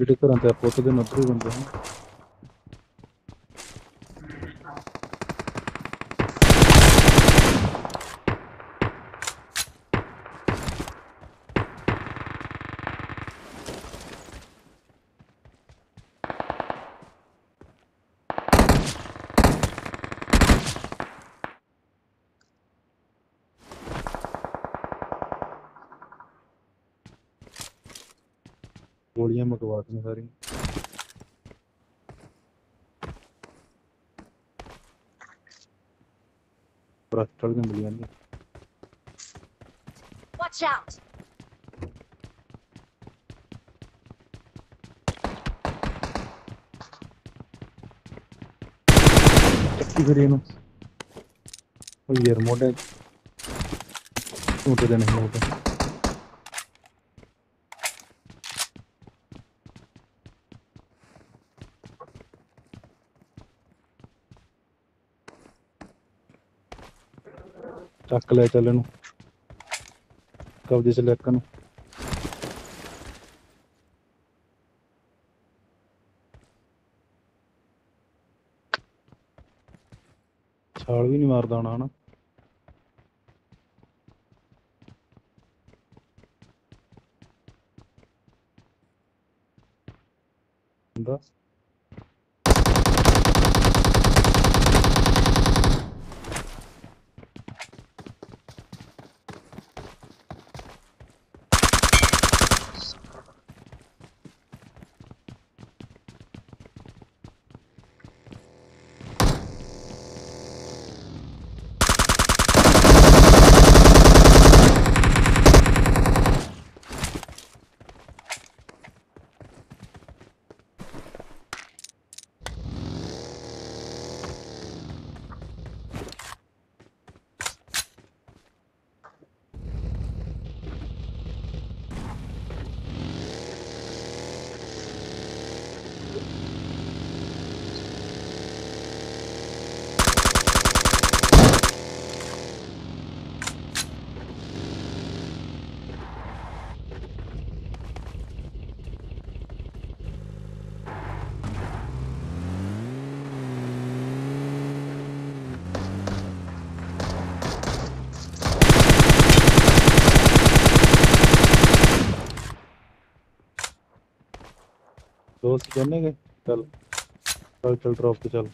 ಬಿಡಕರ ಅಂತ ಫೋಟೋದ ನತ್ರ ಬಂತು गोलियां मगवा दें सारी प्रस्टल के मिलियां ने वॉच आउट इधर ये नो ओ यार मोटे मोटे देने हैं मोटे ਚੱਕ ਲੈ ਚੱਲ ਇਹਨੂੰ ਕਬਜ਼ੇ ਚ ਲੈ ਕੇ ਨੂੰ ਛਾਲ ਵੀ ਨਹੀਂ ਮਾਰਦਾ ਹੋਣਾ ਹਨਾ ਹੁੰਦਾ दोस्त करने के चल चल चल ड्रॉप पे चल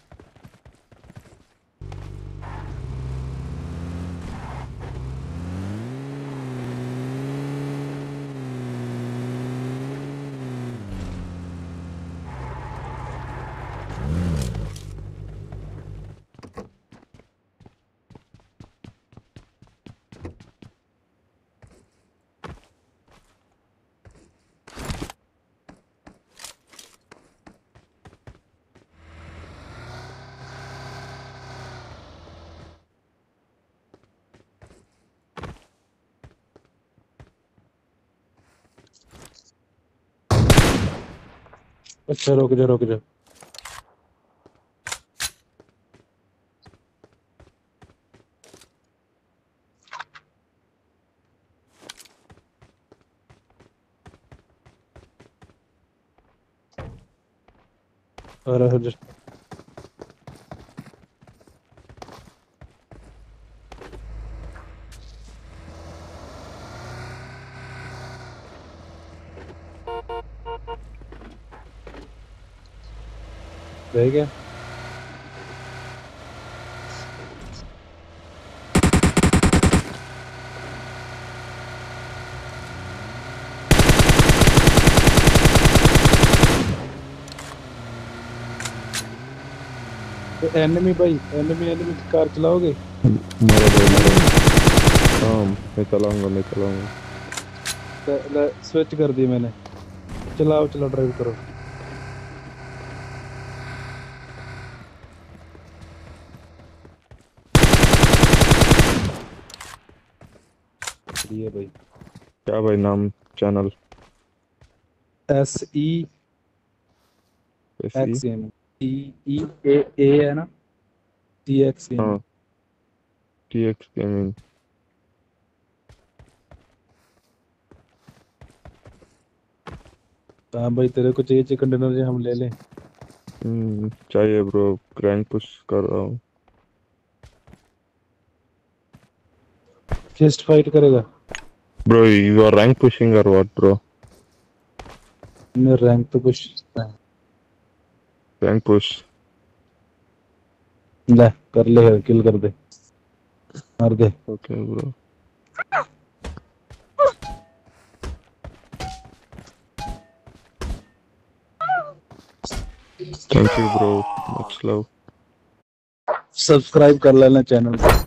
अच्छा रुक जा अरे हो जा रह गया तो एनिमी भाई एनिमी एनिमी कार चलाओगे मेरा हाँ मैं चलाऊंगा स्विच कर दी मैंने चलाओ चलो ड्राइव करो ये भाई क्या भाई नाम चैनल SEXM TEAA है ना TXM हां TXM हाँ भाई तेरे को चाहिए चिकन डिनर जो हम ले लें। चाहिए ब्रो, ग्रैंड पुश कर रहा हूँ। चेस्ट फाइट करेगा bro? You are rank pushing और व्हाट ब्रो? मैं रैंक तो पुश करता है। रैंक पुश ले कर ले, किल कर दे, मार दे। Okay bro thank you bro, much love। Subscribe कर लेना चैनल को।